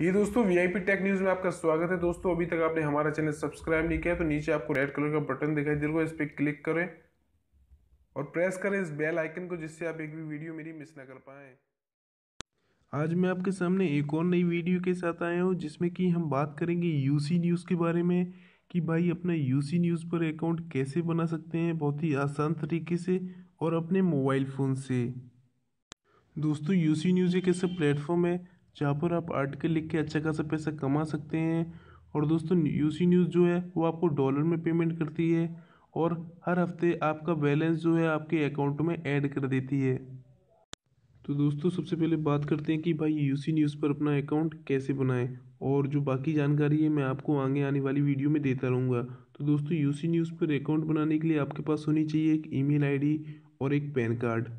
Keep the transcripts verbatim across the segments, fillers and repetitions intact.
ये दोस्तों VIP tech news में आपका स्वागत है। दोस्तों अभी तक आपने हमारा चैनल सब्सक्राइब नहीं किया तो नीचे आपको रेड कलर का बटन दिखाई दे रहा है, इस पर क्लिक करें और प्रेस करें इस बेल आइकन को, जिससे आप एक भी वीडियो मेरी मिस ना कर पाएँ। आज मैं आपके सामने एक और नई वीडियो के साथ आया हूँ, जिसमें कि हम बात करेंगे यूसी न्यूज़ के बारे में कि भाई अपना यूसी न्यूज़ पर अकाउंट कैसे बना सकते हैं बहुत ही आसान तरीके से और अपने मोबाइल फ़ोन से। दोस्तों यूसी न्यूज़ एक ऐसा प्लेटफॉर्म है जहाँ पर आप आर्टिकल लिख के अच्छा खासा पैसा कमा सकते हैं। और दोस्तों यूसी न्यूज़ जो है वो आपको डॉलर में पेमेंट करती है और हर हफ्ते आपका बैलेंस जो है आपके अकाउंट में ऐड कर देती है। तो दोस्तों सबसे पहले बात करते हैं कि भाई यूसी न्यूज़ पर अपना अकाउंट कैसे बनाएं, और जो बाकी जानकारी है मैं आपको आगे आने वाली वीडियो में देता रहूँगा। तो दोस्तों यूसी न्यूज़ पर अकाउंट बनाने के लिए आपके पास होनी चाहिए एक ईमेल आईडी और एक पैन कार्ड।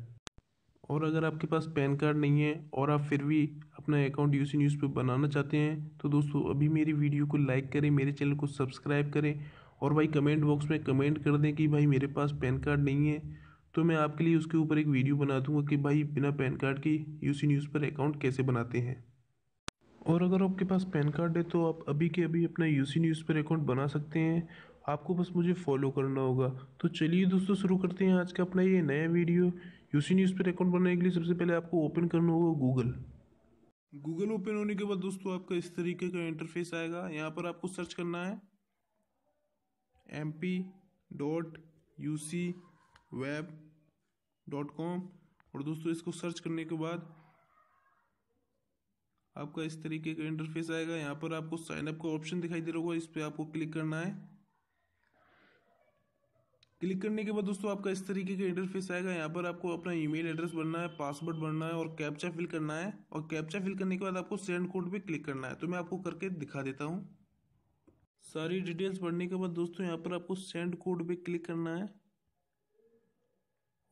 और अगर आपके पास पैन कार्ड नहीं है और आप फिर भी अपना अकाउंट यूसी न्यूज़ पर बनाना चाहते हैं तो दोस्तों अभी मेरी वीडियो को लाइक करें, मेरे चैनल को सब्सक्राइब करें और भाई कमेंट बॉक्स में कमेंट कर दें कि भाई मेरे पास पैन कार्ड नहीं है, तो मैं आपके लिए उसके ऊपर एक वीडियो बना दूंगा कि भाई बिना पैन कार्ड की यूसी न्यूज़ पर अकाउंट कैसे बनाते हैं। और अगर आपके पास पैन कार्ड है तो आप अभी के अभी अपना यूसी न्यूज़ पर अकाउंट बना सकते हैं, आपको बस मुझे फॉलो करना होगा। तो चलिए दोस्तों शुरू करते हैं आज का अपना ये नया वीडियो। यूसी न्यूज़ पर अकाउंट बनाने के लिए सबसे पहले आपको ओपन करना होगा गूगल। गूगल ओपन होने के बाद दोस्तों आपका इस तरीके का इंटरफेस आएगा। यहाँ पर आपको सर्च करना है M P dot U C web dot com और दोस्तों इसको सर्च करने के बाद आपका इस तरीके का इंटरफेस आएगा। यहाँ पर आपको साइन अप का ऑप्शन दिखाई दे रहा होगा, इस पर आपको क्लिक करना है। क्लिक करने के बाद दोस्तों आपका इस तरीके का इंटरफेस आएगा। यहाँ पर आपको अपना ईमेल एड्रेस भरना है, पासवर्ड भरना है और कैप्चा फिल करना है। और कैप्चा फिल करने के बाद आपको सेंड कोड पे क्लिक करना है, तो मैं आपको करके दिखा देता हूँ। सारी डिटेल्स भरने के बाद दोस्तों यहाँ पर आपको सेंड कोड पे क्लिक करना है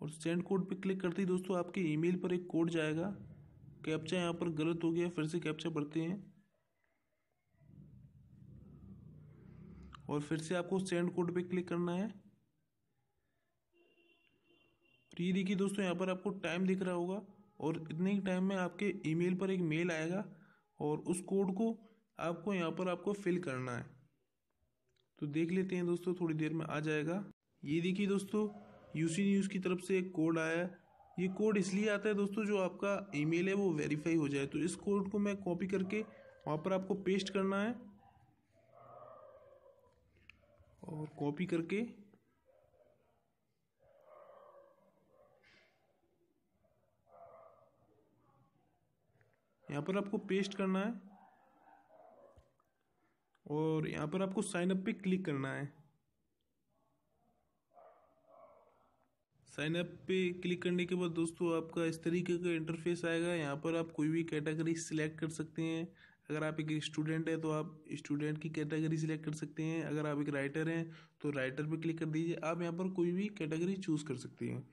और सेंड कोड पे क्लिक करते ही दोस्तों आपके ईमेल पर एक कोड जाएगा। कैप्चा यहाँ पर गलत हो गया, फिर से कैप्चा भरते हैं और फिर से आपको सेंड कोड पे क्लिक करना है। और ये देखिए दोस्तों यहाँ पर आपको टाइम दिख रहा होगा और इतने ही टाइम में आपके ईमेल पर एक मेल आएगा और उस कोड को आपको यहाँ पर आपको फिल करना है। तो देख लेते हैं दोस्तों, थोड़ी देर में आ जाएगा। ये देखिए दोस्तों यूसी न्यूज़ की तरफ से एक कोड आया है। ये कोड इसलिए आता है दोस्तों जो आपका ईमेल है वो वेरीफाई हो जाए। तो इस कोड को मैं कॉपी करके वहाँ पर आपको पेस्ट करना है और कॉपी करके यहाँ पर आपको पेस्ट करना है और यहाँ पर आपको साइन अप पे क्लिक करना है। साइन अप पे क्लिक करने के बाद दोस्तों आपका इस तरीके का इंटरफेस आएगा। यहाँ पर आप कोई भी कैटेगरी सिलेक्ट कर सकते हैं। अगर आप एक स्टूडेंट हैं तो आप स्टूडेंट की कैटेगरी सिलेक्ट कर सकते हैं। अगर आप एक राइटर हैं तो राइटर पे क्लिक कर दीजिए। आप यहाँ पर कोई भी कैटेगरी चूज़ कर सकते हैं।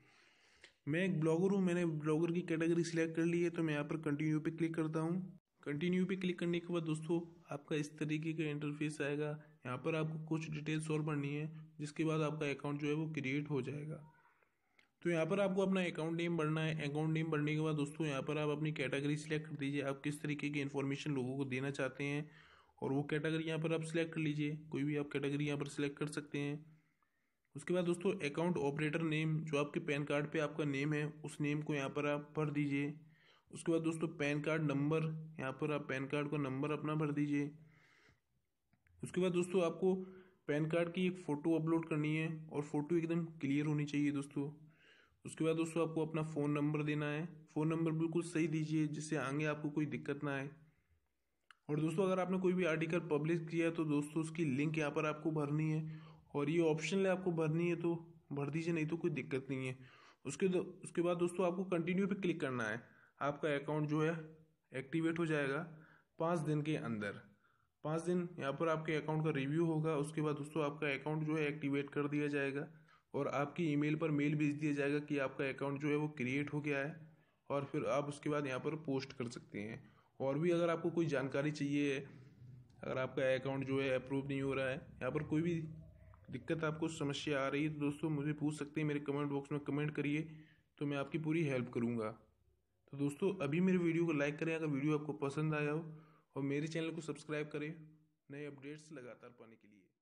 मैं एक ब्लॉगर हूँ, मैंने ब्लॉगर की कैटेगरी सिलेक्ट कर ली है, तो मैं यहाँ पर कंटिन्यू पर क्लिक करता हूँ। कंटिन्यू पे क्लिक करने के बाद दोस्तों आपका इस तरीके का इंटरफेस आएगा। यहाँ पर आपको कुछ डिटेल्स और भरनी है, जिसके बाद आपका अकाउंट जो है वो क्रिएट हो जाएगा। तो यहाँ पर आपको अपना अकाउंट नेम भरना है। अकाउंट नेम भरने के बाद दोस्तों यहाँ पर आप अपनी कैटेगरी सिलेक्ट कर दीजिए, आप किस तरीके की इन्फॉर्मेशन लोगों को देना चाहते हैं और वो कैटेगरी यहाँ पर आप सिलेक्ट कर लीजिए। कोई भी आप कैटेगरी यहाँ पर सिलेक्ट कर सकते हैं। उसके बाद दोस्तों अकाउंट ऑपरेटर नेम, जो आपके पैन कार्ड पर आपका नेम है, उस नेम को यहाँ पर आप भर दीजिए। उसके बाद दोस्तों पैन कार्ड नंबर, यहाँ पर आप पैन कार्ड का नंबर अपना भर दीजिए। उसके बाद दोस्तों आपको पैन कार्ड की एक फ़ोटो अपलोड करनी है और फ़ोटो एकदम क्लियर होनी चाहिए दोस्तों। उसके बाद दोस्तों आपको अपना फ़ोन नंबर देना है। फ़ोन नंबर बिल्कुल सही दीजिए, जिससे आगे आपको कोई दिक्कत ना आए। और दोस्तों अगर आपने कोई भी आर्टिकल पब्लिश किया है तो दोस्तों उसकी लिंक यहाँ पर आपको भरनी है और ये ऑप्शन है आपको भरनी है तो भर दीजिए, नहीं तो कोई दिक्कत नहीं है। उसके दो, उसके बाद दोस्तों आपको कंटिन्यू पे क्लिक करना है। आपका अकाउंट जो है एक्टिवेट हो जाएगा पाँच दिन के अंदर। पाँच दिन यहाँ पर आपके अकाउंट का रिव्यू होगा। उसके बाद दोस्तों आपका अकाउंट जो है एक्टिवेट कर दिया जाएगा और आपकी ईमेल पर मेल भेज दिया जाएगा कि आपका अकाउंट जो है वो क्रिएट हो गया है। और फिर आप उसके बाद यहाँ पर पोस्ट कर सकते हैं। और भी अगर आपको कोई जानकारी चाहिए, अगर आपका अकाउंट जो है अप्रूव नहीं हो रहा है, यहाँ पर कोई भी दिक्कत आपको समस्या आ रही है तो दोस्तों मुझे पूछ सकते हैं। मेरे कमेंट बॉक्स में कमेंट करिए तो मैं आपकी पूरी हेल्प करूँगा। तो दोस्तों अभी मेरे वीडियो को लाइक करें अगर वीडियो आपको पसंद आया हो और मेरे चैनल को सब्सक्राइब करें नए अपडेट्स लगातार पाने के लिए।